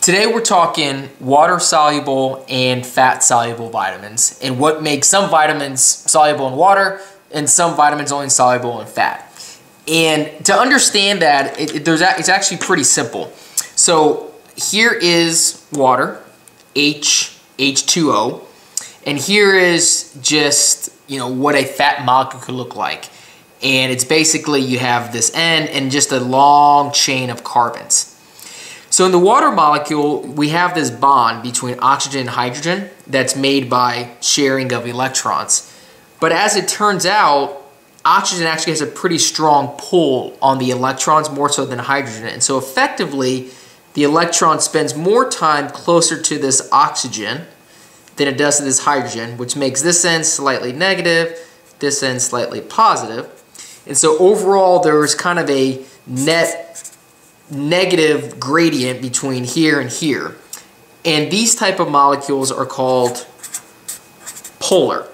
Today we're talking water-soluble and fat-soluble vitamins and what makes some vitamins soluble in water and some vitamins only soluble in fat. And to understand that, it's actually pretty simple. So here is water, H2O, and here is just, you know, what a fat molecule could look like. And it's basically you have this N and just a long chain of carbons. So in the water molecule, we have this bond between oxygen and hydrogen that's made by sharing of electrons. But as it turns out, oxygen actually has a pretty strong pull on the electrons, more so than hydrogen. And so effectively, the electron spends more time closer to this oxygen than it does to this hydrogen, which makes this end slightly negative, this end slightly positive. And so overall, there is kind of a net negative gradient between here and here, and these type of molecules are called polar,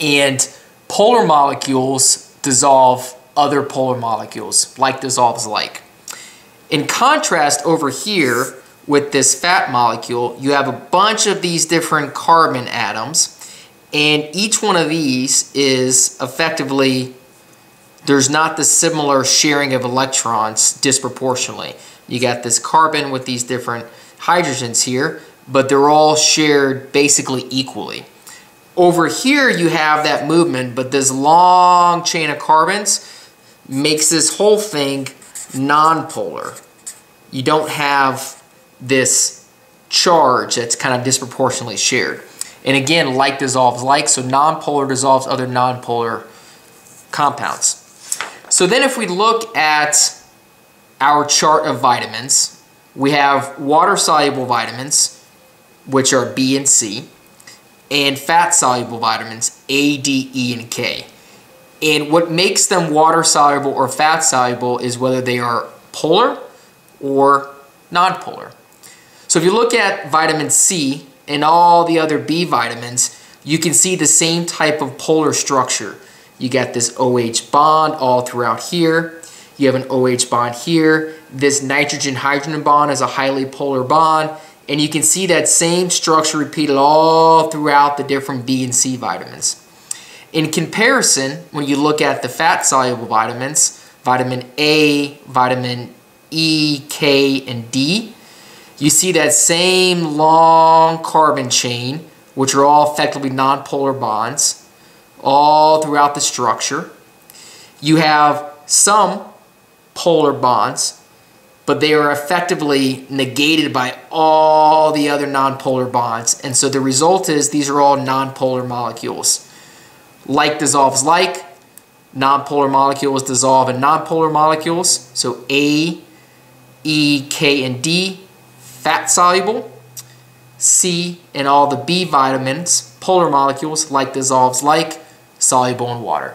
and polar molecules dissolve other polar molecules, like dissolves like. In contrast, over here with this fat molecule, you have a bunch of these different carbon atoms, and each one of these is effectively, there's not the similar sharing of electrons disproportionately. You got this carbon with these different hydrogens here, but they're all shared basically equally. Over here you have that movement, but this long chain of carbons makes this whole thing nonpolar. You don't have this charge that's kind of disproportionately shared. And again, like dissolves like, so nonpolar dissolves other nonpolar compounds. So then if we look at our chart of vitamins, we have water-soluble vitamins, which are B and C, and fat-soluble vitamins, A, D, E, and K. And what makes them water-soluble or fat-soluble is whether they are polar or nonpolar. So if you look at vitamin C and all the other B vitamins, you can see the same type of polar structure. You got this OH bond all throughout here. You have an OH bond here. This nitrogen-hydrogen bond is a highly polar bond. And you can see that same structure repeated all throughout the different B and C vitamins. In comparison, when you look at the fat-soluble vitamins, vitamin A, vitamin E, K, and D, you see that same long carbon chain, which are all effectively nonpolar bonds, all throughout the structure. You have some polar bonds, but they are effectively negated by all the other nonpolar bonds. And so the result is these are all nonpolar molecules. Like dissolves like, nonpolar molecules dissolve in nonpolar molecules. So A, E, K, and D, fat soluble. C and all the B vitamins, polar molecules, like dissolves like, soluble in water.